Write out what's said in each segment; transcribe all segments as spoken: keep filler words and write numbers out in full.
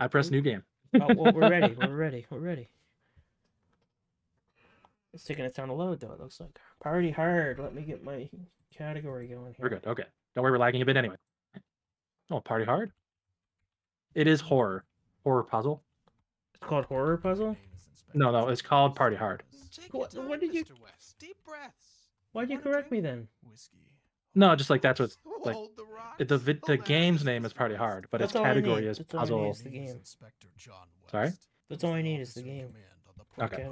I press new game. Oh, well, we're ready. We're ready. We're ready. It's taking its time to load, though, it looks like. Party Hard. Let me get my category going here. We're good. Okay. Don't worry, we're lagging a bit anyway. Oh, Party Hard. It is horror. Horror puzzle. It's called Horror Puzzle? No, no. It's called Party Hard. What, what did you... Why'd you correct me, then? No, just like that's what's... Like, it, the the, the game's name is Party Hard, but that's its category is puzzle. Is the game. Sorry? That's all I need is the game. Okay.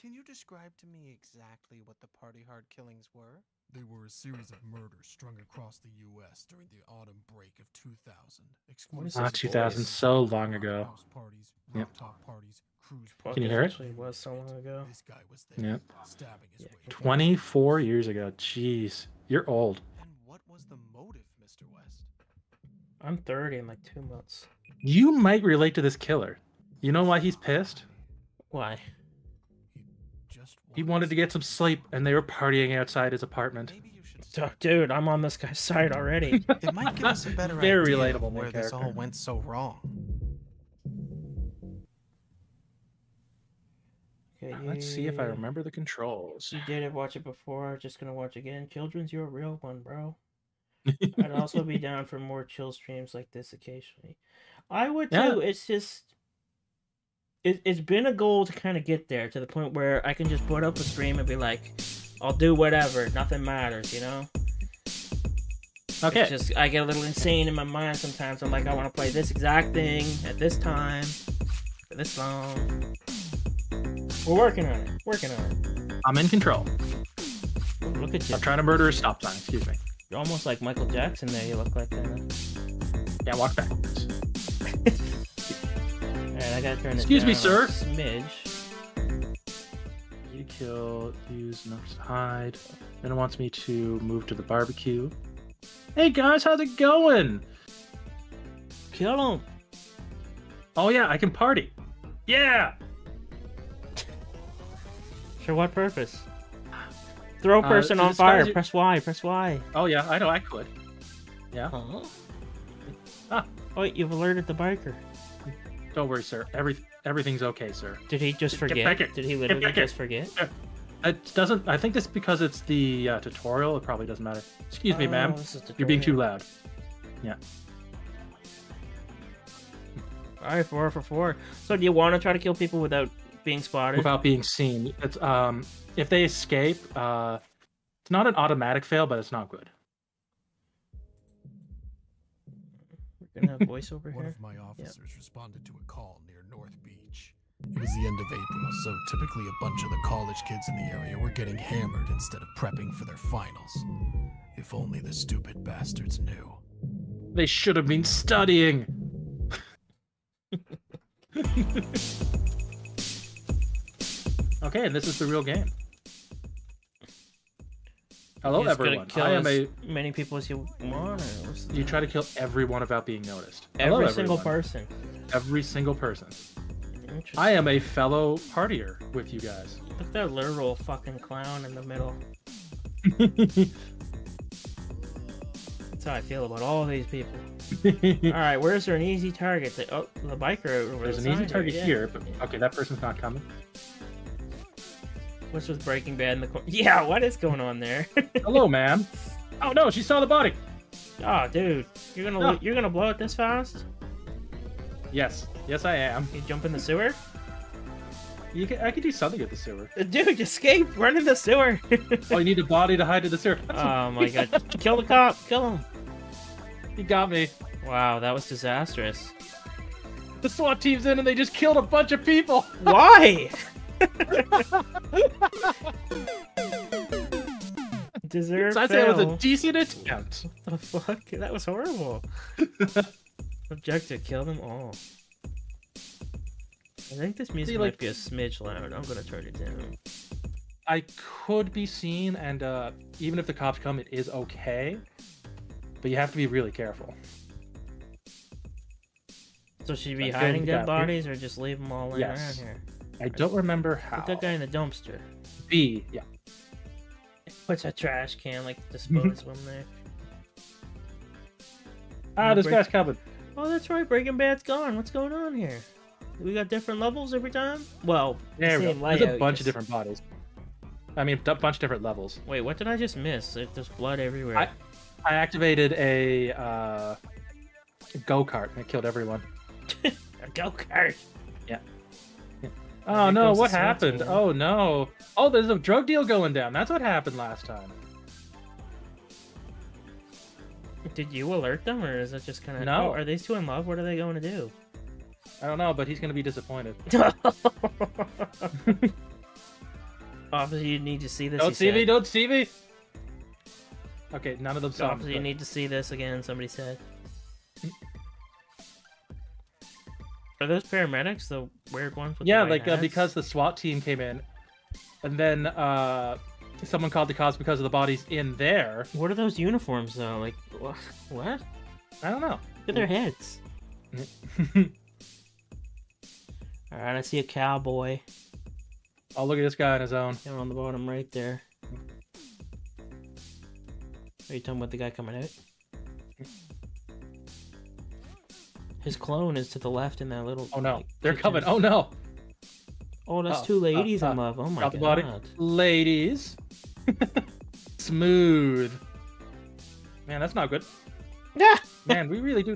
Can you describe to me exactly what the Party Hard killings were? They were a series of murders strung across the U S during the autumn break of two thousand. Ah, two thousand, so long ago. Parties, yep. Parties, cruise. Can you hear it? It was so long ago. This guy was there, yep. Stabbing his way. twenty-four years ago. Jeez, you're old. And what was the motive, Mister West? I'm thirty in like two months. You might relate to this killer. You know why he's pissed? Why? He wanted to get some sleep, and they were partying outside his apartment. Oh, dude, I'm on this guy's side already. It might give us a better Very idea relatable where this character. all went so wrong. Okay, now, let's see if I remember the controls. You didn't watch it before. Just gonna watch again. Children's, you're a real one, bro. I'd also be down for more chill streams like this occasionally. I would too. Yeah. It's just. It, it's been a goal to kind of get there, to the point where I can just put up a stream and be like, I'll do whatever, nothing matters, you know? Okay. It's just, I get a little insane in my mind sometimes. I'm like, I want to play this exact thing at this time, for this long. We're working on it, working on it. I'm in control. Oh, look at you. I'm trying to murder a stop sign, excuse me. You're almost like Michael Jackson there, you look like that. Yeah, walk back. I gotta turn Excuse me, sir. Smidge. You kill, use, numbers to hide. Then it wants me to move to the barbecue. Hey guys, how's it going? Kill him. Oh yeah, I can party. Yeah. For what purpose? Throw a person uh, on fire. Your... Press Y. Press Y. Oh yeah, I know I could. Yeah. Huh? Ah. Oh, you've alerted the biker. Don't worry, sir. Every everything's okay, sir. Did he just forget? Get back here. Did he literally just forget? It doesn't. I think this because it's the uh, tutorial. It probably doesn't matter. Excuse oh, me, ma'am. You're being too loud. Yeah. All right, four for four. So, do you want to try to kill people without being spotted? Without being seen. It's um, if they escape, uh, it's not an automatic fail, but it's not good. Voiceover One here? of my officers yep. responded to a call near North Beach. It was the end of April, so typically a bunch of the college kids in the area were getting hammered instead of prepping for their finals. If only the stupid bastards knew. They should have been studying. Okay, and this is the real game. Hello, everyone. Kill I am as a... many people as you want. You try to kill everyone without being noticed. Hello, Every everyone. single person. Every single person. I am a fellow partier with you guys. Look at that literal fucking clown in the middle. That's how I feel about all these people. All right, where's there an easy target? The, oh, the biker over There's the an easy target yeah. here, but okay, that person's not coming. Which was Breaking Bad in the corner. Yeah, what is going on there? Hello, ma'am. Oh no, she saw the body. Oh, dude, you're gonna no. you're gonna blow it this fast? Yes, yes, I am. You jump in the sewer? You can, I could do something with the sewer. Dude, escape! Run in the sewer! Oh, you need a body to hide in the sewer. Oh my god! Kill the cop! Kill him! He got me. Wow, that was disastrous. The SWAT team's in and they just killed a bunch of people. Why? Deserve I'd say it was a decent attempt. What the fuck? That was horrible. Objective, kill them all. I think this music See, might like, be a smidge loud. I'm gonna turn it down. I could be seen, and uh, even if the cops come, it is okay. But you have to be really careful. So should you be That's hiding dead bodies, or just leave them all laying yes. around here? I don't remember how. Put that guy in the dumpster. B, yeah. Puts a trash can, like, dispose of him there. Ah, this break... guy's coming. Oh, that's right. Breaking Bad's gone. What's going on here? We got different levels every time? Well, there the we there's a bunch just... of different bodies. I mean, a bunch of different levels. Wait, what did I just miss? There's blood everywhere. I, I activated a uh, go-kart. It killed everyone. A go-kart? Yeah. yeah. Oh, no. What happened? Oh, no. Oh, there's a drug deal going down. That's what happened last time. Did you alert them, or is it just kind of... No. Oh, are these two in love? What are they going to do? I don't know, but he's going to be disappointed. Obviously, you need to see this. Don't see said. me, don't see me! Okay, none of them saw Obviously, but... you need to see this again, somebody said. Are those paramedics, the weird ones? With yeah, the like, uh, because the SWAT team came in, and then uh, someone called the cops because of the bodies in there. What are those uniforms, though? Like, what? I don't know. Look at their heads. Alright, I see a cowboy. Oh, look at this guy on his own. Down on the bottom right there. Are you talking about the guy coming out? His clone is to the left in that little... Oh, no. Like, They're kitchen. coming. Oh, no. Oh, that's oh, two ladies uh, in love. Oh, my God. The body. Ladies. Smooth. Man, that's not good. Yeah. Man, we really do...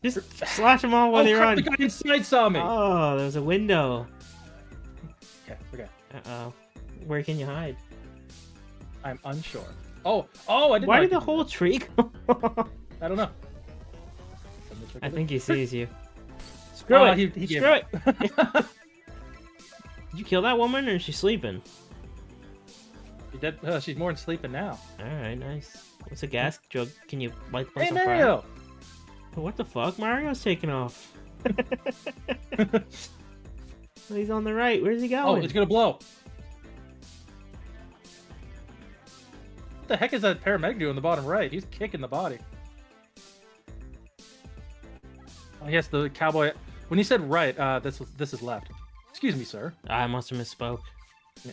Just slash them all while oh, you're on. The guy inside saw me. Oh, there's a window. Okay, okay. Uh-oh. Where can you hide? I'm unsure. Oh, oh, I didn't Why did the whole tree go? I don't know. I think he sees you. Screw oh, it. He, he Screw it. it. Did you kill that woman, or is she sleeping? She dead. Oh, she's more than sleeping now. All right, nice. What's a gas jug? Can you light the place on fire? Hey, Mario! What the fuck? Mario's taking off. He's on the right. Where's he going? Oh, it's gonna blow. What the heck is that paramedic doing in the bottom right? He's kicking the body. Oh, yes, the cowboy. When he said right, uh, this was this is left. Excuse me, sir. I must have misspoke. Yeah.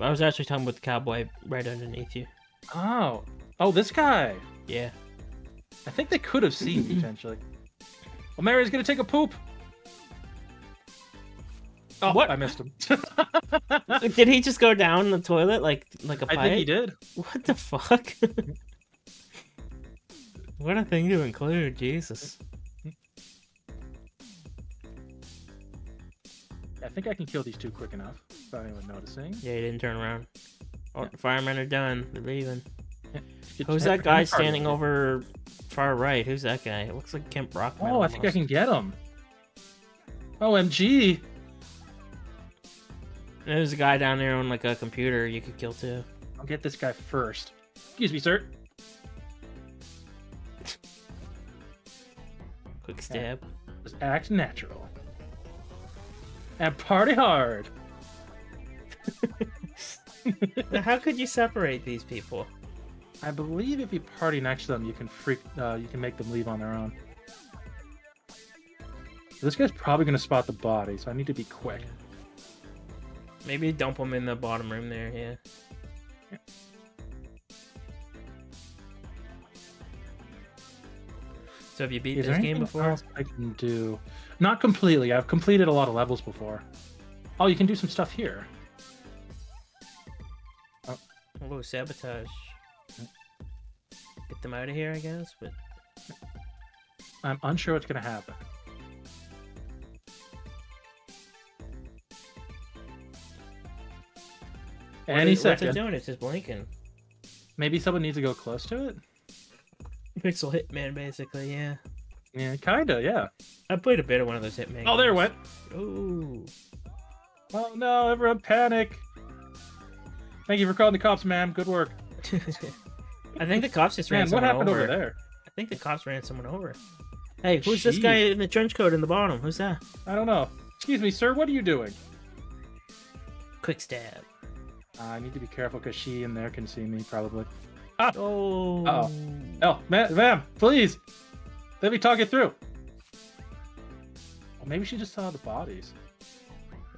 I was actually talking about the cowboy right underneath you. Oh. Oh, this guy. Yeah. I think they could have seen, potentially. Well, Mario's gonna take a poop! Oh, what? I missed him. Did he just go down the toilet like like a pipe? I think he did. What the fuck? What a thing to include, Jesus. I think I can kill these two quick enough without anyone noticing. Yeah, he didn't turn around. Oh, yeah. The firemen are done. They're leaving. Who's that guy standing over far right? Who's that guy? It looks like Kent Brockman. Oh, I think I can get him. O M G! There's a guy down there on like a computer you could kill too. I'll get this guy first. Excuse me, sir. Quick stab. Just act natural. And party hard! Now, how could you separate these people? I believe if you party next to them, you can freak. Uh, you can make them leave on their own. This guy's probably gonna spot the body, so I need to be quick. Maybe dump them in the bottom room there. Yeah. yeah. So have you beat Is this game before? Else I can do not completely. I've completed a lot of levels before. Oh, you can do some stuff here. Oh, oh sabotage. Get them out of here, I guess, but... I'm unsure what's going to happen. What Any is, second. What's it doing? It's just blinking. Maybe someone needs to go close to it? Pixel Hitman, basically, yeah. Yeah, kinda, yeah. I played a bit of one of those Hitman games. Oh, there it went! Ooh. Oh, no, everyone panic! Thank you for calling the cops, ma'am. Good work. I think the cops just Man, ran someone over. Man, what happened over there? I think the cops ran someone over. Hey, who's Jeez. this guy in the trench coat in the bottom? Who's that? I don't know. Excuse me, sir. What are you doing? Quick stab. Uh, I need to be careful because she in there can see me, probably. Ah! Oh. Uh-oh. No, ma'am, ma please. Let me talk it through. Well, maybe she just saw the bodies.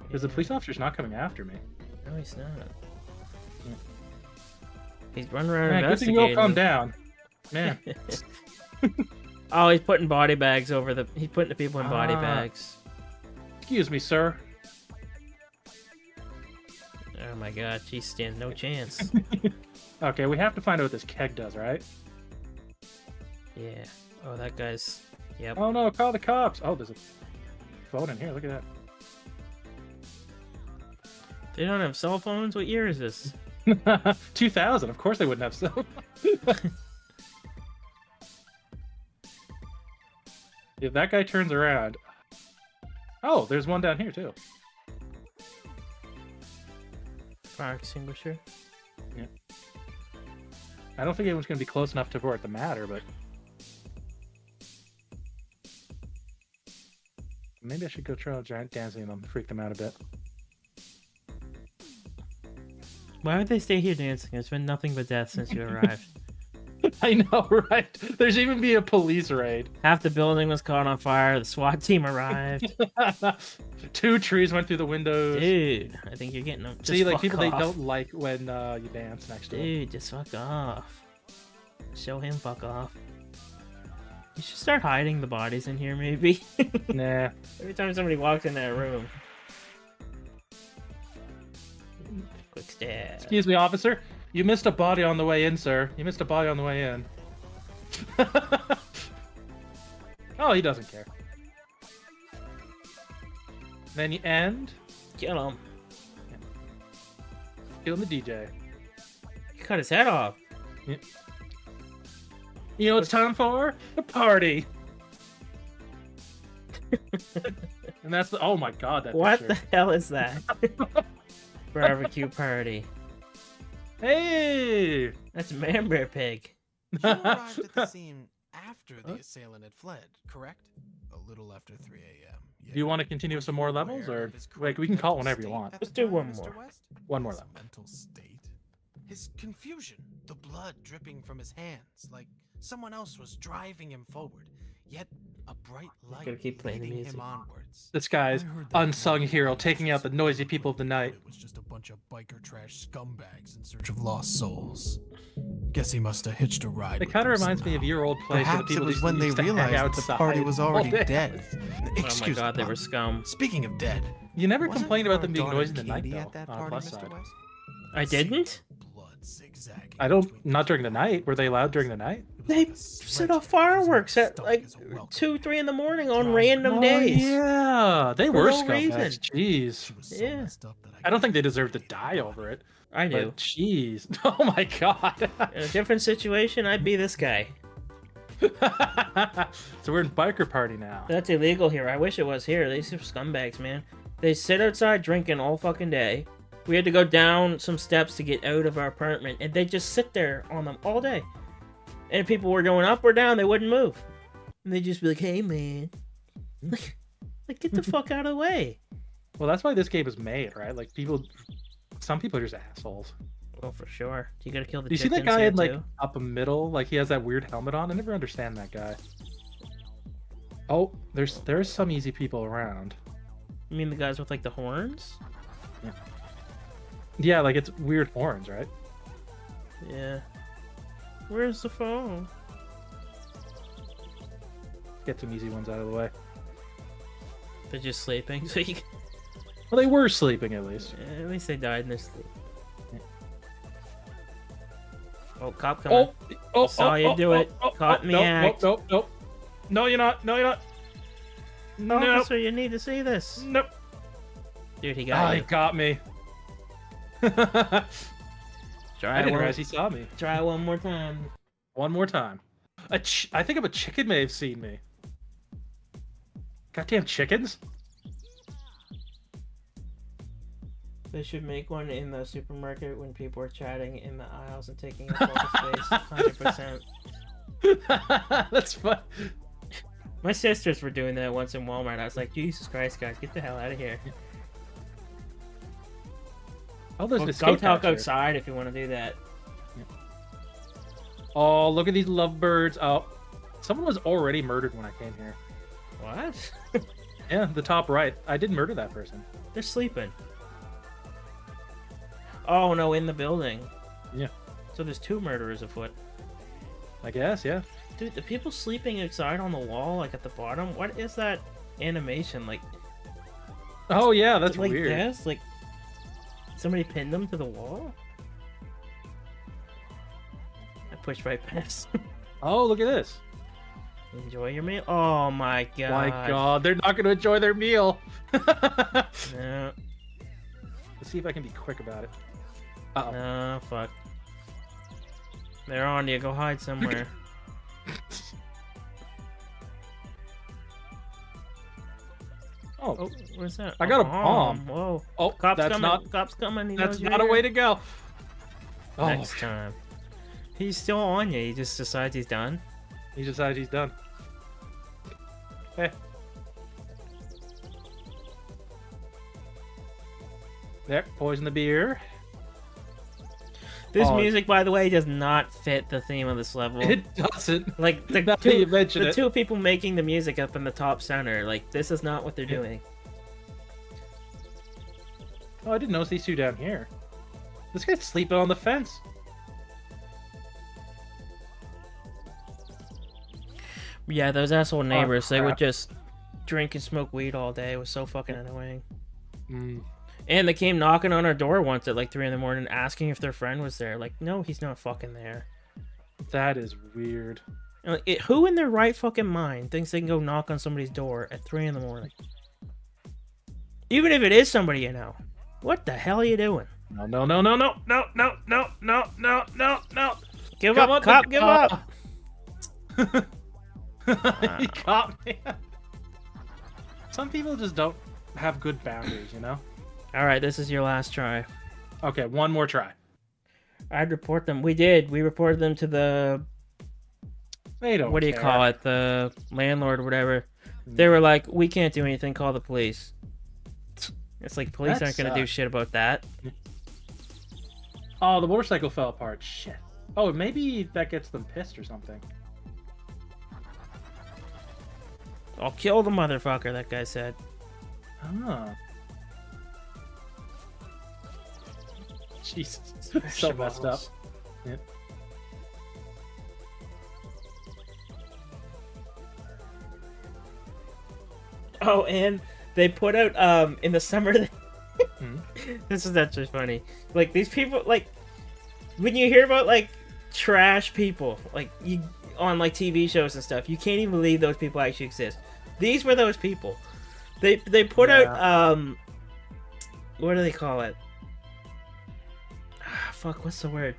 Because yeah. the police officer's not coming after me. No, he's not. Yeah. He's running around. Man, good thing you all calm down. Man. Oh, he's putting body bags over the... He's putting the people in body uh, bags. Excuse me, sir. Oh my god, she's standing no chance. Okay, we have to find out what this keg does, right? Yeah. Oh, that guy's... Yep. Oh no, call the cops! Oh, there's a phone in here, look at that. They don't have cell phones? What year is this? two thousand, of course they wouldn't have cell phones. If that guy turns around... Oh, there's one down here, too. Fire extinguisher. Yeah. I don't think anyone's going to be close enough to report the matter, but... Maybe I should go try out giant dancing and freak them out a bit. Why would they stay here dancing? It's been nothing but death since you arrived. I know, right? There's even be a police raid. Half the building was caught on fire. The SWAT team arrived. Two trees went through the windows. Dude, I think you're getting them. Just See, like people off. They don't like when uh, you dance next to them. Dude, just fuck off. Show him fuck off. You should start hiding the bodies in here, maybe. Nah. Every time somebody walks in that room. Quick stab. Excuse me, officer. You missed a body on the way in, sir. You missed a body on the way in. Oh, he doesn't care. Then you end. Kill him. Kill the D J. You cut his head off. Yeah. You know what it's time for? A party. And that's the... Oh my god, that What picture. The hell is that? Barbecue party. Hey! That's Man Bear Pig. You arrived at the scene after the what? assailant had fled, correct? A little after three A M Do you want to continue with some more levels, or... Like, we can call it whenever you want. Let's do one more. One more level. Mental state. His confusion. The blood dripping from his hands, like... Someone else was driving him forward, yet a bright light leading him onwards. This guy's unsung hero, taking out the noisy people of the night. It was just a bunch of biker trash scumbags in search of lost souls. Guess he must have hitched a ride. It kind of reminds me of your old place. Perhaps it was when they realized the party was already dead. Oh my god, they were scum. Speaking of dead, you never complained about them being noisy in the night, though. On the plus side, I didn't. I don't. Not during the night. Were they loud during the night? They set off fireworks at like two, three in the morning on random oh, days. Yeah, they For were no scumbags. Jeez. Yeah. I don't think they deserve to die over it. I do. Jeez. Oh my god. In a different situation, I'd be this guy. So we're in biker party now. That's illegal here. I wish it was here. These are scumbags, man. They sit outside drinking all fucking day. We had to go down some steps to get out of our apartment, and they just sit there on them all day. And if people were going up or down, they wouldn't move. And they'd just be like, hey, man. Like, like get the fuck out of the way. Well, that's why this game is made, right? Like, people... Some people are just assholes. Oh, for sure. You gotta kill the chickens. You see that guy in, like, too? Up the middle? Like, he has that weird helmet on? I never understand that guy. Oh, there's there's some easy people around. You mean the guys with, like, the horns? Yeah. Yeah, like it's weird horns, right? Yeah. Where's the phone? Get some easy ones out of the way. They're just sleeping, so you can... Well, they were sleeping at least. Yeah, at least they died in their sleep. Yeah. Oh, cop coming. Oh, oh, I saw oh, you oh, do oh, it. Oh, Caught oh, me nope, act. Nope, nope, nope. No, you're not. No, you're not. No, officer, nope. You need to see this. Nope. Dude, he got oh, me. He got me. Try I didn't realize he saw me. Try one more time. One more time. A ch I think a chicken may have seen me. Goddamn chickens! They should make one in the supermarket when people are chatting in the aisles and taking up all the space. one hundred percent. That's fun. My sisters were doing that once in Walmart. I was like, Jesus Christ, guys, get the hell out of here. Oh, there's well, go talk outside if you want to do that. Yeah. Oh, look at these lovebirds. Oh, someone was already murdered when I came here. What? Yeah, the top right. I did murder that person. They're sleeping. Oh, no, in the building. Yeah. So there's two murderers afoot. I guess, yeah. Dude, the people sleeping outside on the wall, like at the bottom, what is that animation? Like, oh yeah, that's like weird. This? Like, somebody pinned them to the wall? I pushed right past. Oh, look at this. Enjoy your meal. Oh my god. My god, they're not going to enjoy their meal. No. Let's see if I can be quick about it. Uh-oh. No, fuck. They're on you. Go hide somewhere. Oh, oh, where's that? I got a bomb. Whoa. Oh, cops that's coming. Not, cops coming. He that's not a here. Way to go. Oh. Next time. He's still on you. He just decides he's done. He decides he's done. Hey. There, poison the beer. This oh. music, by the way, does not fit the theme of this level. It doesn't. Like, the, two, the two people making the music up in the top center, like, this is not what they're yeah. doing. Oh, I didn't notice these two down here. This guy's sleeping on the fence. Yeah, those asshole neighbors, oh, they would just drink and smoke weed all day. It was so fucking annoying. Mm. And they came knocking on our door once at like three in the morning, asking if their friend was there. Like, no, he's not fucking there. That is weird. Like, it, who in their right fucking mind thinks they can go knock on somebody's door at three in the morning? Even if it is somebody you know. What the hell are you doing? No, no, no, no, no, no, no, no, no, no, no, no. Give Come up, cop, give up. He caught me. Some people just don't have good boundaries, you know? All right, this is your last try. Okay, one more try. I'd report them. We did. We reported them to the... They don't What do you care. call it? The landlord or whatever. They were like, we can't do anything. Call the police. It's like, police that aren't going to do shit about that. Oh, the motorcycle fell apart. Shit. Oh, maybe that gets them pissed or something. I'll kill the motherfucker, that guy said. Huh. Jesus, so messed up. Yeah. Oh, and they put out um in the summer. hmm? This is actually funny. Like these people, like when you hear about like trash people, like you on like T V shows and stuff, you can't even believe those people actually exist. These were those people. They they put yeah. out um, what do they call it? Fuck, what's the word?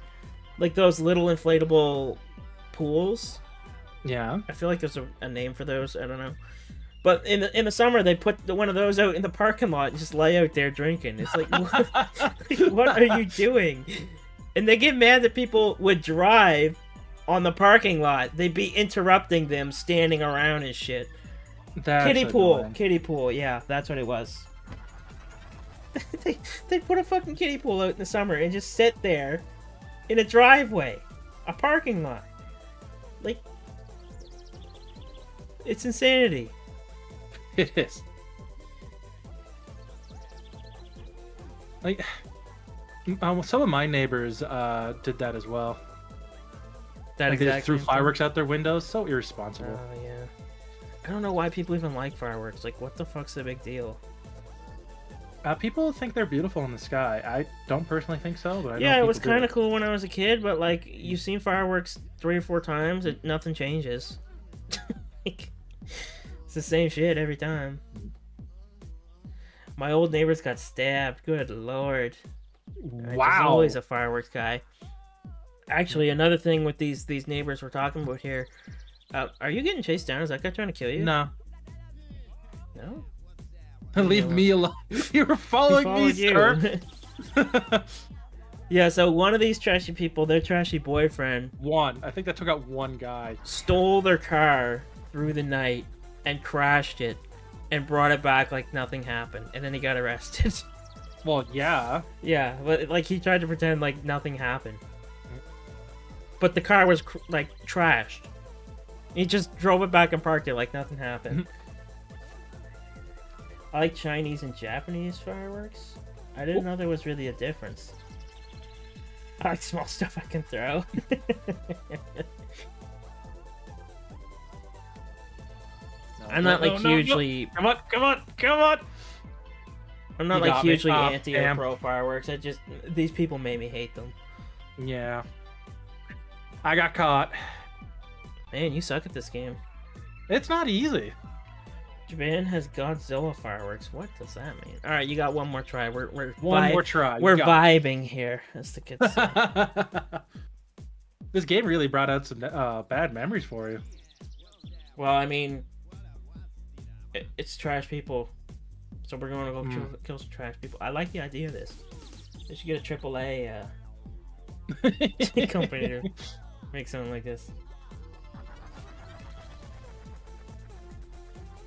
Like those little inflatable pools. Yeah, I feel like there's a, a name for those. I don't know. But in the in the summer, they put the, one of those out in the parking lot and just lay out there drinking. It's like, what, like, what are you doing? And they get mad that people would drive on the parking lot. They'd be interrupting them, standing around and shit. That's kiddie pool, annoying. Kiddie pool. Yeah, that's what it was. they, they put a fucking kiddie pool out in the summer and just sit there in a driveway, a parking lot. Like, it's insanity. It is. Like, some of my neighbors uh, did that as well. That like exactly. They just threw fireworks out their windows. So irresponsible. Oh, yeah. I don't know why people even like fireworks. Like, what the fuck's the big deal? Uh, people think they're beautiful in the sky. I don't personally think so, but I yeah, know it was kind of cool when I was a kid. But like, you've seen fireworks three or four times, and nothing changes. Like, it's the same shit every time. My old neighbors got stabbed. Good lord! Wow, I was always a fireworks guy. Actually, another thing with these these neighbors we're talking about here. Uh, are you getting chased down? Is that guy trying to kill you? No. No. Leave you know, me alone. You were following me, you. sir. Yeah, so one of these trashy people, their trashy boyfriend... One. I think that took out one guy. Stole their car through the night and crashed it and brought it back like nothing happened. And then he got arrested. Well, yeah. Yeah, but like he tried to pretend like nothing happened. But the car was like trashed. He just drove it back and parked it like nothing happened. I like Chinese and Japanese fireworks. I didn't Ooh. know there was really a difference. I like small stuff I can throw. I'm not no, like no, hugely. No. Come on, come on, come on! I'm not you like hugely oh, anti or pro fireworks. I just these people made me hate them. Yeah. I got caught. Man, you suck at this game. It's not easy. Japan has Godzilla fireworks. What does that mean? All right, you got one more try. We're we're one vibe, more try. You we're vibing it. Here, as the kids say. This game really brought out some uh, bad memories for you. Well, I mean, it, it's trash people, so we're going to go mm. kill, kill some trash people. I like the idea of this. They should get a triple A uh, company to make something like this.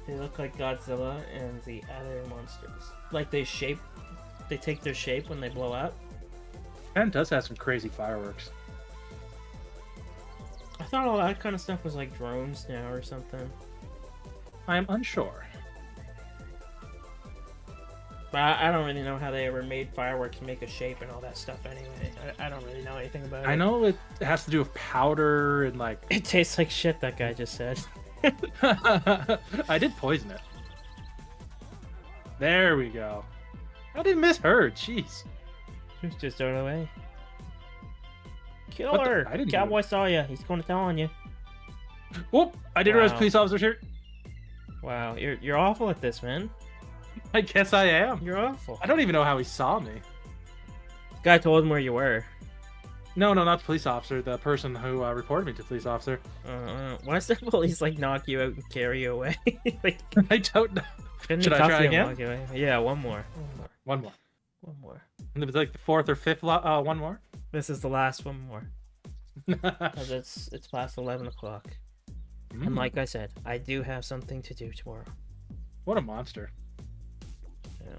They look like Godzilla and the other monsters. Like they shape, they take their shape when they blow up. Japan does have some crazy fireworks. I thought all that kind of stuff was like drones now or something. I'm unsure. But I, I don't really know how they ever made fireworks make a shape and all that stuff anyway. I, I don't really know anything about it. I know it has to do with powder and like... It tastes like shit, that guy just said. I did poison it. There we go. I didn't miss her, jeez. She was just out of the way. Kill her! Cowboy saw ya. He's going to tell on you. Whoop! I didn't wow. realize police officers here. Wow, you're you're awful at this, man. I guess I am. You're awful. I don't even know how he saw me. This guy told him where you were. No, no, not the police officer. The person who uh, reported me to the police officer. Uh, why does the police like knock you out and carry you away? like I don't know. Should I try again? Yeah, one more. One more. One more. One more. And it was like the fourth or fifth. Uh, one more. This is the last one more. Because it's, it's past eleven o'clock. Mm. And like I said, I do have something to do tomorrow. What a monster. Yeah.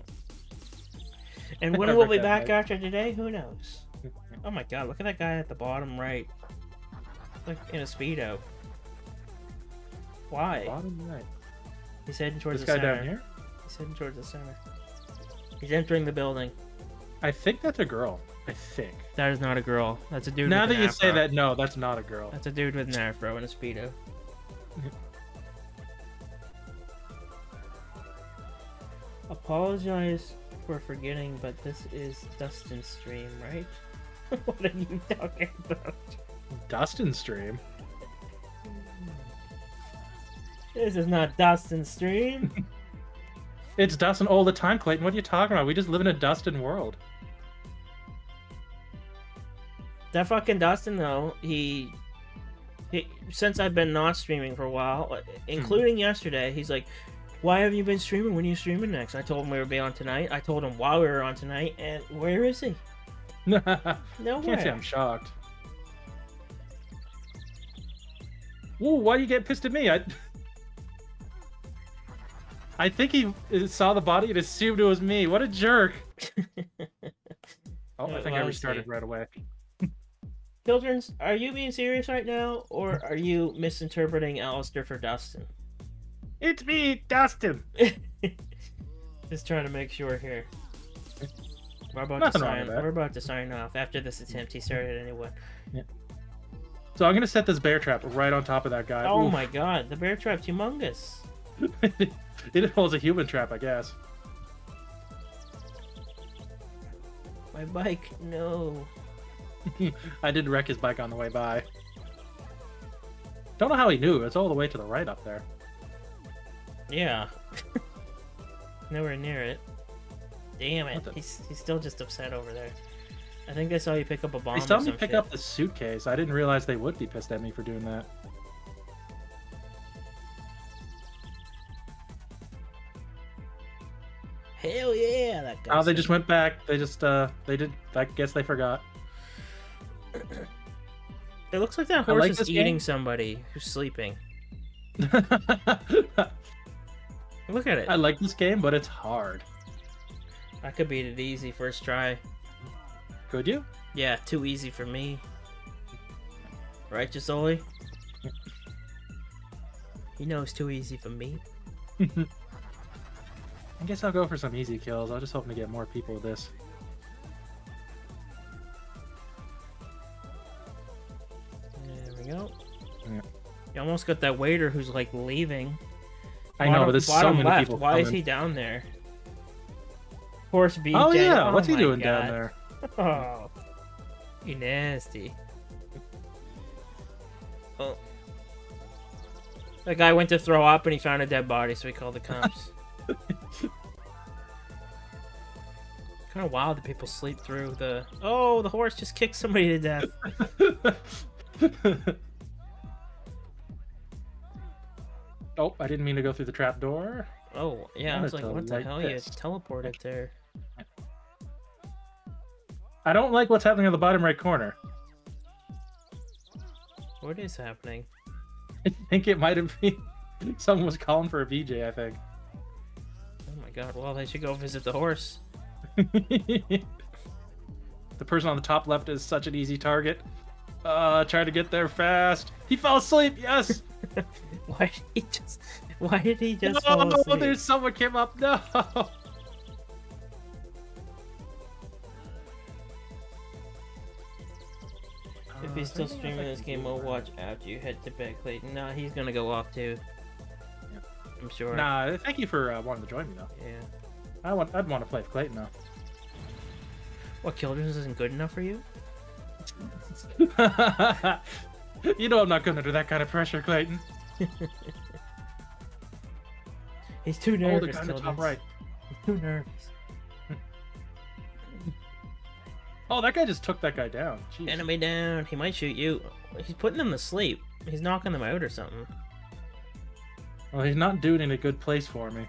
And when we'll be back guy. after today, who knows? Oh my god, look at that guy at the bottom right. Look, in a Speedo. Why? Bottom right. He's heading towards this the guy center. Down here? He's heading towards the center. He's entering the building. I think that's a girl. I think. That is not a girl. That's a dude now with an afro. Now that you say that, no, that's not a girl. That's a dude with an afro and a Speedo. Apologize for forgetting, but this is Dustin's stream, right? What are you talking about? Dustin's stream? This is not Dustin's stream. It's Dustin all the time, Clayton. What are you talking about? We just live in a Dustin world. That fucking Dustin, though, he, he, since I've been not streaming for a while, including yesterday, he's like, why have you been streaming? When are you streaming next? I told him we would be on tonight. I told him while we were on tonight, and where is he? Nowhere. Can't say I'm shocked. Whoa, why do you get pissed at me? I, I think he saw the body and assumed it was me. What a jerk. Oh, no, I think I restarted right away. Children, are you being serious right now, or are you misinterpreting Alistair for Dustin? It's me, Dustin! Just trying to make sure here. We're about, to sign, we're about to sign off. After this attempt, he started anyway. Yeah. So I'm going to set this bear trap right on top of that guy. Oh Oof. my god, the bear trap's humongous. It holds a human trap, I guess. My bike, no. I did wreck his bike on the way by. Don't know how he knew. It's all the way to the right up there. Yeah. Nowhere near it. Damn it. The... He's, he's still just upset over there. I think they saw you pick up a bomb. They saw me pick shit. up the suitcase. I didn't realize they would be pissed at me for doing that. Hell yeah! That guy. Oh, they just went back. They just, uh, they did. I guess they forgot. It looks like that horse like is eating game. somebody who's sleeping. Look at it. I like this game, but it's hard. I could beat it easy first try. Could you? Yeah, too easy for me. Righteous Oli? You know it's too easy for me. I guess I'll go for some easy kills. I was just hoping to get more people with this. You almost got that waiter who's like leaving I know, but there's so many left. people. Why coming. is he down there? Horse B J. Oh yeah, what's oh, he doing God. down there? Oh, you nasty. Oh. That guy went to throw up and he found a dead body, so he called the cops. Kind of wild that people sleep through the. Oh, the horse just kicked somebody to death. Oh, I didn't mean to go through the trap door. Oh, yeah, I, I was like, what the hell? This. You teleported there. I don't like what's happening on the bottom right corner. What is happening? I think it might have been someone was calling for a B J, I think. Oh my god, well, they should go visit the horse. The person on the top left is such an easy target. Uh, try to get there fast. He fell asleep, yes! Why did he just... Why did he just no, fall asleep? No, there's someone came up, no! If he's still streaming this game, we'll watch after you head to bed, Clayton. Nah, he's gonna go off too. Yeah. I'm sure. Nah, thank you for uh, wanting to join me though. Yeah. I want, I'd want to play with Clayton though. What, Children's isn't good enough for you? You know I'm not going under that kind of pressure, Clayton. He's too nervous. Oh, the top right. He's too nervous. Oh, that guy just took that guy down. Jeez. Enemy down. He might shoot you. He's putting them to sleep. He's knocking them out or something. Well, he's not doing it in a good place for me.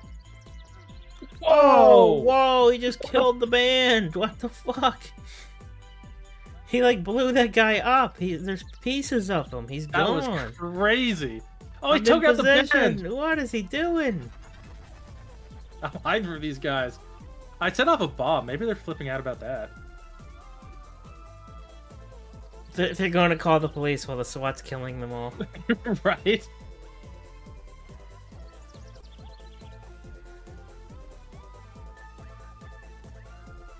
Whoa! Whoa! He just killed the band. What the fuck? He like blew that guy up. He, there's pieces of him. He's gone. That was crazy. Oh, he took out the band. What is he doing? I'm hiding from these guys. I set off a bomb. Maybe they're flipping out about that. They're, they're going to call the police while the SWAT's killing them all. Right?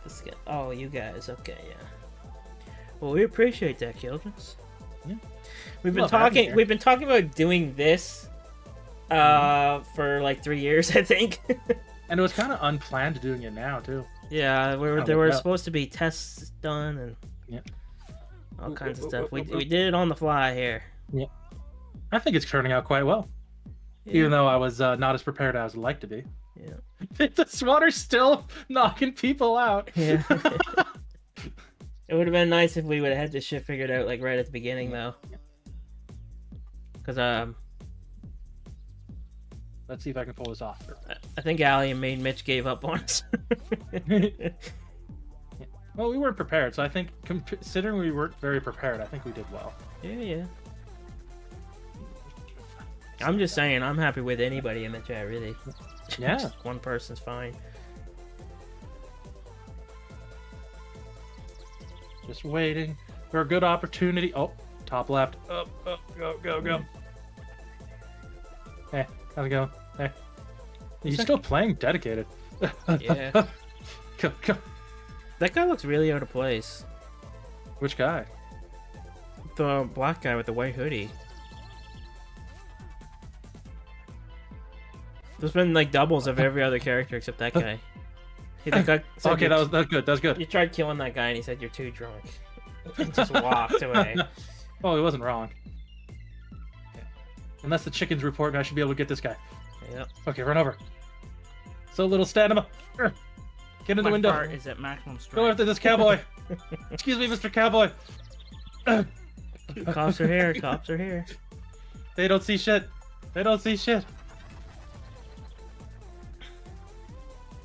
This guy, oh, you guys. Okay, yeah. Well, we appreciate that, Children's. Yeah. We've been Love talking we've been talking about doing this uh for like three years, I think. And it was kinda unplanned doing it now too. Yeah, we were there were out. supposed to be tests done and yeah. all ooh, kinds ooh, of stuff. Ooh, we ooh, we did it on the fly here. Yeah. I think it's turning out quite well. Yeah. Even though I was uh, not as prepared as I'd like to be. Yeah. The SWATer's still knocking people out. Yeah. It would have been nice if we would have had this shit figured out like right at the beginning though. Cause um let's see if I can pull this off. I think Allie and Main Mitch gave up on us. Well, we weren't prepared, so I think considering we weren't very prepared, I think we did well. Yeah, yeah. I'm just saying I'm happy with anybody in the chat really. Yeah. Just one person's fine. Just waiting for a good opportunity. Oh, top left. Up, up, go, go, go. Hey, how's it going? Hey. He's still playing dedicated. Yeah. Go, go. That guy looks really out of place. Which guy? The black guy with the white hoodie. There's been like doubles of every other character except that guy. Guy okay, that was that's good. That's good. You tried killing that guy, and he said you're too drunk, and just walked away. Oh, he wasn't wrong. Unless the chickens report, I should be able to get this guy. Yep. Okay, run over. So little stamina. Get in My the window. Fart is at maximum strength. Go after this cowboy. Excuse me, Mister Cowboy. Cops are here. Cops are here. They don't see shit. They don't see shit.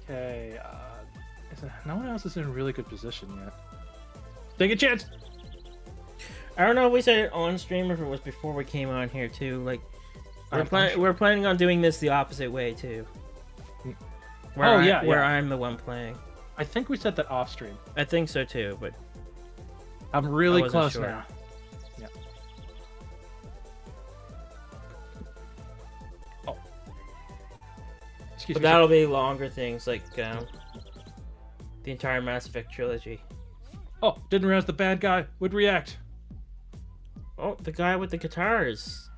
Okay. Uh... No one else is in a really good position yet. Take a chance. I don't know if we said it on stream or if it was before we came on here too. Like we're, plan sure. we're planning on doing this the opposite way too. Where oh I, yeah, where yeah. I'm the one playing. I think we said that off stream. I think so too, but I'm really close sure. now. Yeah. Oh. Excuse but me. That'll be longer things like. Um, The entire Mass Effect trilogy. Oh, didn't realize the bad guy would react. Oh, the guy with the guitars.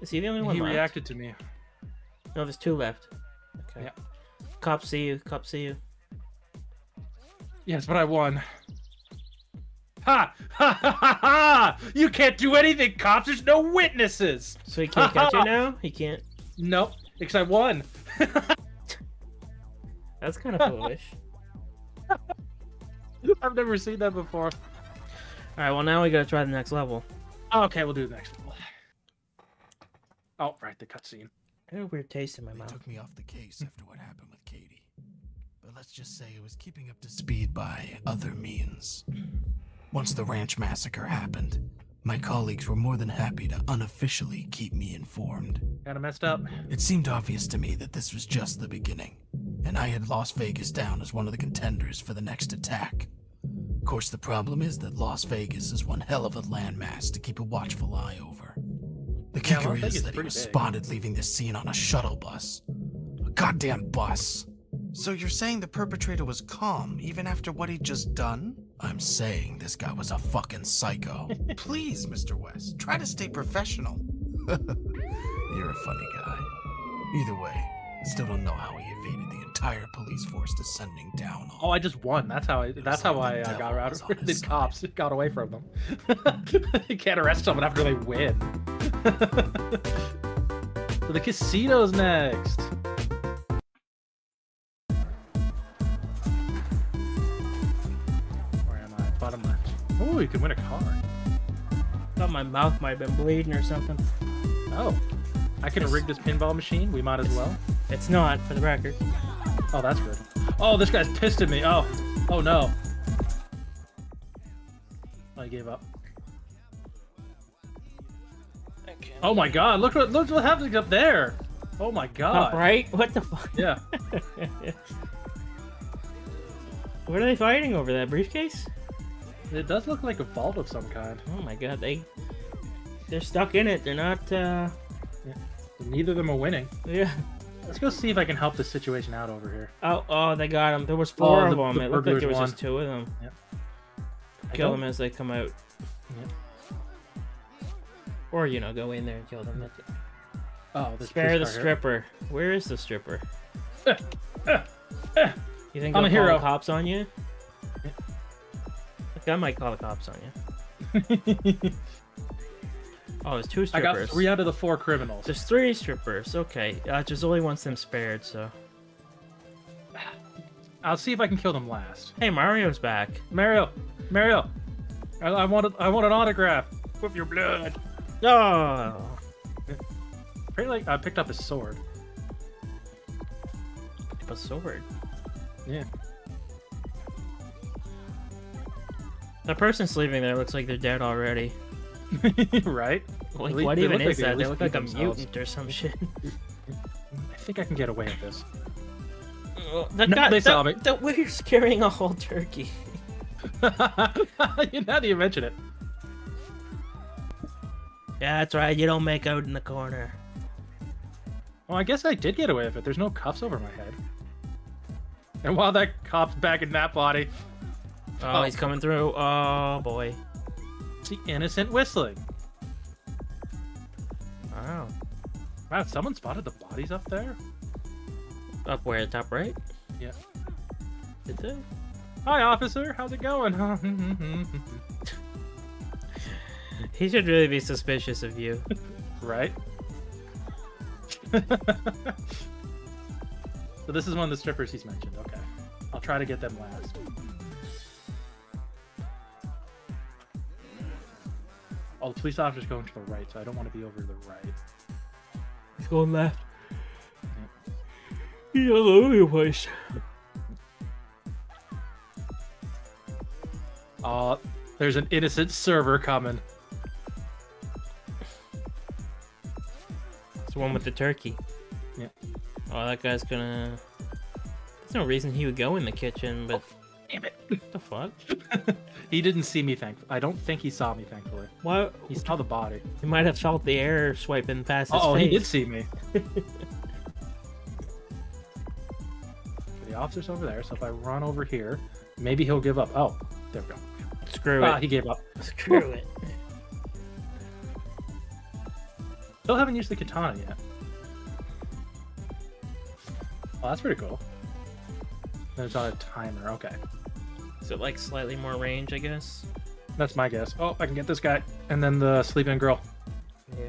Is he the only one? He left? reacted to me. No, there's two left. Okay. Yeah. Cops see you. Cops see you. Yes, but I won. Ha! Ha ha ha ha! You can't do anything, cops. There's no witnesses. So he can't catch you now? He can't? Nope. Because I won. That's kind of foolish. I've never seen that before. Alright, well now we gotta try the next level. Okay, we'll do the next level. Oh, right, the cutscene. I had a weird taste in my they mouth. Took me off the case after what happened with Katie. But let's just say it was keeping up to speed by other means. Once the ranch massacre happened, my colleagues were more than happy to unofficially keep me informed. Kinda messed up. It seemed obvious to me that this was just the beginning, and I had Las Vegas down as one of the contenders for the next attack. Of course, the problem is that Las Vegas is one hell of a landmass to keep a watchful eye over. The kicker yeah, is that he was big. spotted leaving the scene on a shuttle bus. A goddamn bus. So you're saying the perpetrator was calm even after what he'd just done? I'm saying this guy was a fucking psycho. Please, Mister West, try to stay professional. You're a funny guy. Either way, still don't know how he evaded the entire police force descending down on. Oh, I just won. That's how I. That's how I uh, got around. The cops got away from them. You can't arrest someone after they win. So the casino's next. Where am I? Bottom left. Oh, you can win a car. Thought my mouth might have been bleeding or something. Oh, I can it's, rig this pinball machine. We might as well. It's not, for the record. Oh, that's good. Oh, this guy's pissed at me. Oh, oh no. I gave up. Oh my God! Look what look what happens up there. Oh my God! Top right? What the fuck? Yeah. What are they fighting over? That briefcase? It does look like a vault of some kind. Oh my God! They they're stuck in it. They're not. Uh... Yeah. Neither of them are winning. Yeah. Let's go see if I can help the situation out over here. Oh, oh, they got him. There was four oh, of the, them. The it looked like there was won. just two of them. Yep. Kill them as they come out. Yep. Or, you know, go in there and kill them. Oh, the Spare the stripper. Here. Where is the stripper? Uh, uh, uh, you think I'm a hero. Cops on you? Yeah. Look, I might call the cops on you. Oh, there's two strippers. I got three out of the four criminals. There's three strippers. Okay. Uh, Gisoli wants them spared, so. I'll see if I can kill them last. Hey, Mario's back. Mario! Mario! I, I, want, a, I want an autograph with your blood. Oh! Pretty like I picked up a sword. Picked up a sword? Yeah. The person sleeping there looks like they're dead already. Right? Like, what even is that? They look like a mutant or some shit. I think I can get away with this. The guy, they saw me. The weird's carrying a whole turkey. Now that you mention it. Yeah, that's right. You don't make out in the corner. Well, I guess I did get away with it. There's no cuffs over my head. And while that cop's back in that body... Oh, oh, he's coming through. Oh, boy. The innocent whistling. Wow. Wow, someone spotted the bodies up there? Up where? At top right? Yeah. Did they? Hi, officer. How's it going? He should really be suspicious of you. Right? So this is one of the strippers he's mentioned. Okay. I'll try to get them last. Oh, the police officer's going to the right, so I don't want to be over to the right. He's going left. Yeah. He's all over the place. Aw, there's an innocent server coming. It's the one with the turkey. Yeah. Oh, that guy's gonna... There's no reason he would go in the kitchen, but... Oh. Damn it. What the fuck? He didn't see me, thankfully. I don't think he saw me, thankfully. Why? He saw the body. He might have felt the air swiping past his uh oh, face. Oh, he did see me. The officer's over there, so if I run over here, maybe he'll give up. Oh, there we go. Screw ah, it. He gave up. Screw Woo. it. Still haven't used the katana yet. Well, that's pretty cool. There's on a timer. Okay. Is it like slightly more range, I guess? That's my guess. Oh, I can get this guy, and then the sleeping girl. Yeah.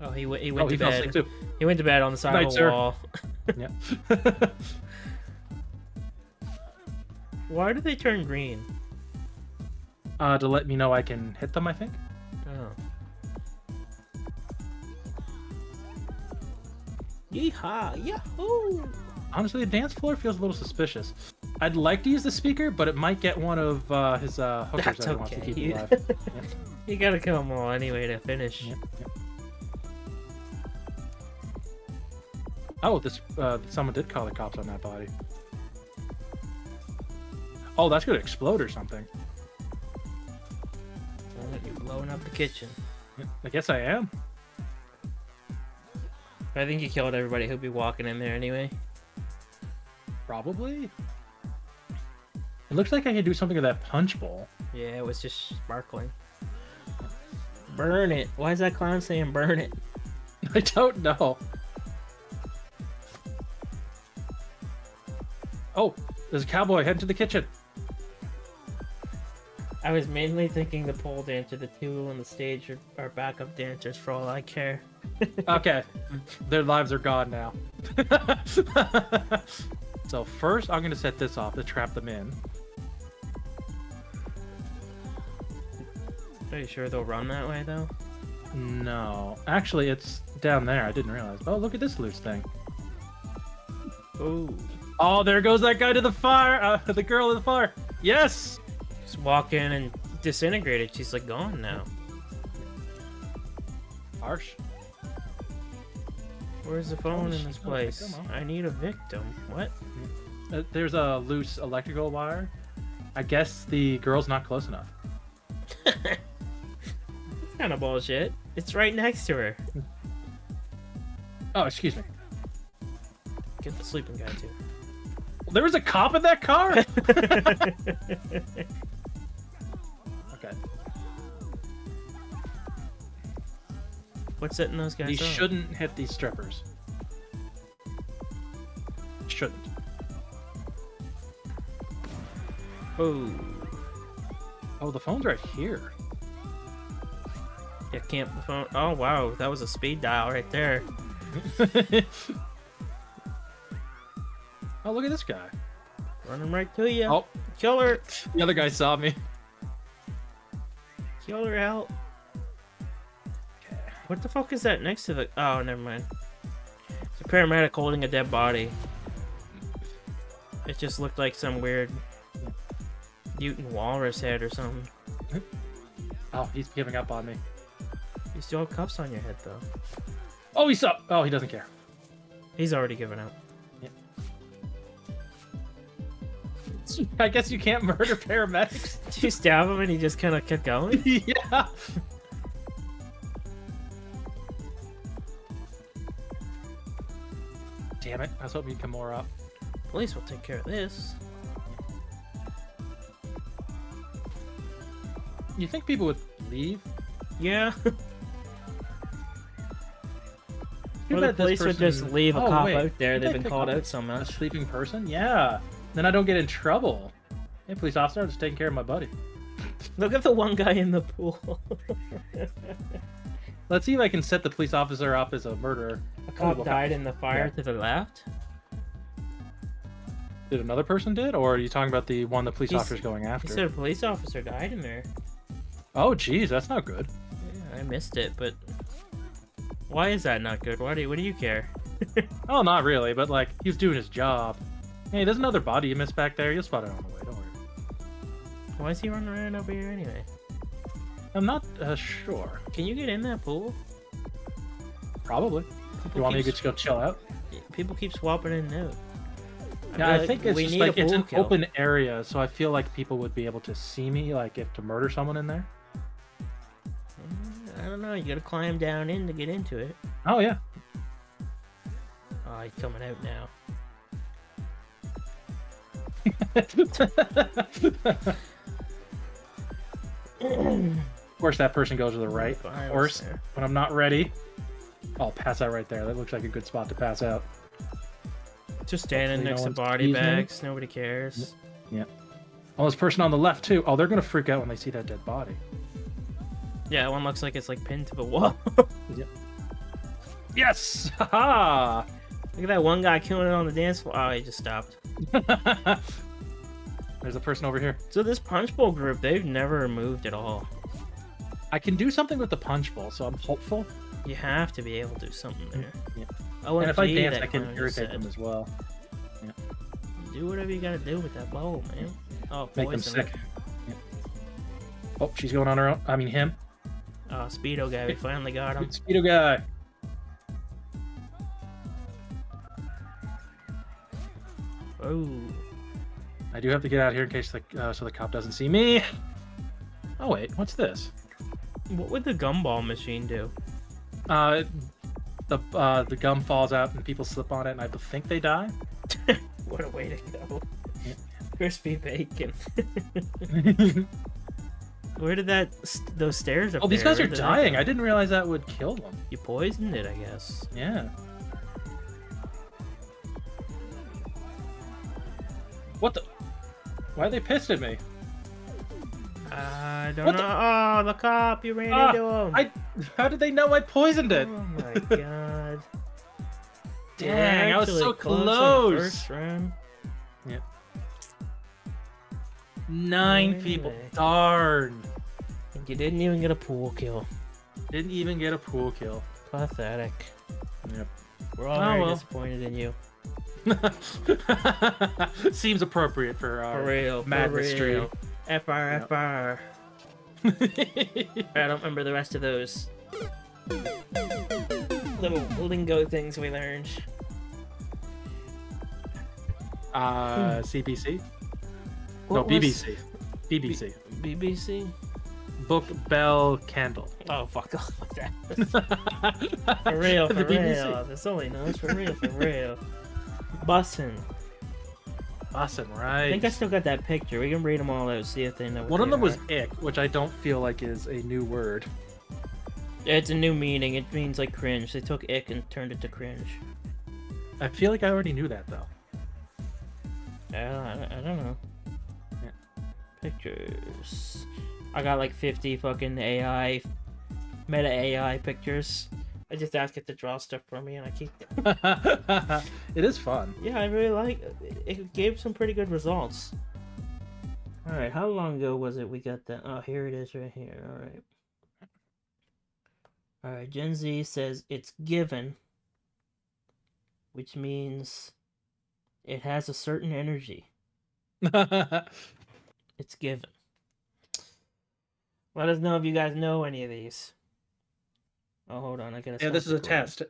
Oh, he w he went oh, to he bed. Fell asleep too. He went to bed on the side Night, of the sir. wall. Yeah. Why do they turn green? Uh, to let me know I can hit them, I think. Oh. Yeehaw! Yahoo! Honestly, the dance floor feels a little suspicious. I'd like to use the speaker, but it might get one of uh, his uh, hookers that he wants to keep alive. Yeah. You gotta kill them all anyway to finish. Yeah, yeah. Oh, this uh, someone did call the cops on that body. Oh, that's gonna explode or something. You're blowing up the kitchen. I guess I am. I think you killed everybody who'd be walking in there anyway. Probably. It looks like I could do something with that punch bowl. Yeah, it was just sparkling. Burn it. Why is that clown saying burn it? I don't know. Oh, there's a cowboy heading to the kitchen. I was mainly thinking the pole dancer, the two on the stage are, are backup dancers for all I care. Okay. Their lives are gone now. So first I'm going to set this off to trap them in. Are you sure they'll run that way though? No. Actually, it's down there. I didn't realize. Oh, look at this loose thing. Ooh. Oh, there goes that guy to the fire. Uh, the girl to the fire. Yes! Just walk in and disintegrate it. She's like gone now. Harsh. Where's the phone oh, in this place? I need a victim. What? Uh, there's a loose electrical wire. I guess the girl's not close enough. That's kind of bullshit. It's right next to her. Oh, excuse me. Get the sleeping guy too. There was a cop in that car? Okay. What's hitting those guys You up? shouldn't hit these strippers. Shouldn't. Oh. Oh, the phone's right here. Yeah, camp the phone. Oh, wow. That was a speed dial right there. Oh, look at this guy. Running right to you. Oh. Kill her. The other guy saw me. Kill her out. Okay. What the fuck is that next to the... Oh, never mind. It's a paramedic holding a dead body. It just looked like some weird mutant walrus head or something. Oh, he's giving up on me. You still have cuffs on your head, though. Oh, he's up. Oh, he doesn't care. He's already given up. I guess you can't murder paramedics. Did you stab him and he just kind of kept going? Yeah. Damn it. I was hoping you'd come more up. Police will take care of this. You think people would leave? Yeah. Or the police person... would just leave a oh, cop wait. out there. They've been called out so much. A sleeping person? Yeah. Then I don't get in trouble. Hey, police officer, I'm just taking care of my buddy. Look at the one guy in the pool. Let's see if I can set the police officer up as a murderer. A cop oh, died in the fire yeah. to the left? Did another person did? Or are you talking about the one the police He's, officer's going after? He said a police officer died in there. Oh, geez, that's not good. Yeah, I missed it, but... Why is that not good? Why do you, what do you care? Oh, not really, but like, he was doing his job. Hey, there's another body you missed back there. You'll spot it on the way, don't worry. Why is he running around over here anyway? I'm not uh, sure. Can you get in that pool? Probably. People you want me to just go chill out? People keep swapping in and out. I yeah, I like, think it's just like it's an kill. open area, so I feel like people would be able to see me, like if to murder someone in there. I don't know. You gotta climb down in to get into it. Oh, yeah. Oh, he's coming out now. Of course that person goes to the right. Of course, when I'm not ready, I'll pass out right there. That looks like a good spot to pass out. Just standing next to body bags. Me. Nobody cares. Yeah. Oh, this person on the left, too. Oh, they're going to freak out when they see that dead body. Yeah, that one looks like it's, like, pinned to the wall. Yeah. Yes! Ha-ha! Look at that one guy killing it on the dance floor. Oh, he just stopped. There's a person over here. So this punch bowl group, they've never moved at all. I can do something with the punch bowl, so I'm hopeful. You have to be able to do something there. Yeah. Oh, and if I dance, I can irritate them as well. Yeah. Do whatever you gotta do with that bowl, man. Oh, make them sick. Yeah. Oh, she's going on her own. I mean, him. Oh, Speedo guy. We finally got him. Speedo guy. Oh. I do have to get out of here in case the uh, so the cop doesn't see me. Oh wait, what's this? What would the gumball machine do? Uh, the uh, the gum falls out and people slip on it, and I think they die. What a way to go! Crispy bacon. Where did that st those stairs up? Oh, these there, guys are dying. I didn't realize that would kill them. You poisoned it, I guess. Yeah. What the? Why are they pissed at me? I don't what know. The... Oh, the cop! You ran ah, into him. I. How did they know I poisoned it? Oh my god! Dang, I was so close. close yep. Nine anyway. people. Darn. You didn't even get a pool kill. Didn't even get a pool kill. Pathetic. Yep. We're all oh, very well. disappointed in you. Seems appropriate for our for real, madness for real. Tree. F R F R. Yep. I don't remember the rest of those little lingo things we learned. Uh, C B C? What no, was... BBC. BBC. B BBC? Book, bell, candle. Oh, fuck off with that. For real, for the real. That's all he knows. For real, for real. Bussin'. Bussin', right. I think I still got that picture. We can read them all out, see if they know what One they of them are. was ick, which I don't feel like is a new word. It's a new meaning. It means, like, cringe. They took ick and turned it to cringe. I feel like I already knew that, though. I don't, I don't know. Pictures. I got like fifty fucking A I, meta A I pictures. I just ask it to draw stuff for me, and I keep it. It is fun. Yeah, I really like it. It gave some pretty good results. All right, how long ago was it we got that? Oh, here it is, right here. All right. All right. Gen Z says it's given, which means it has a certain energy. It's given. Let us know if you guys know any of these. Oh, hold on. I gotta. Yeah, this is a test.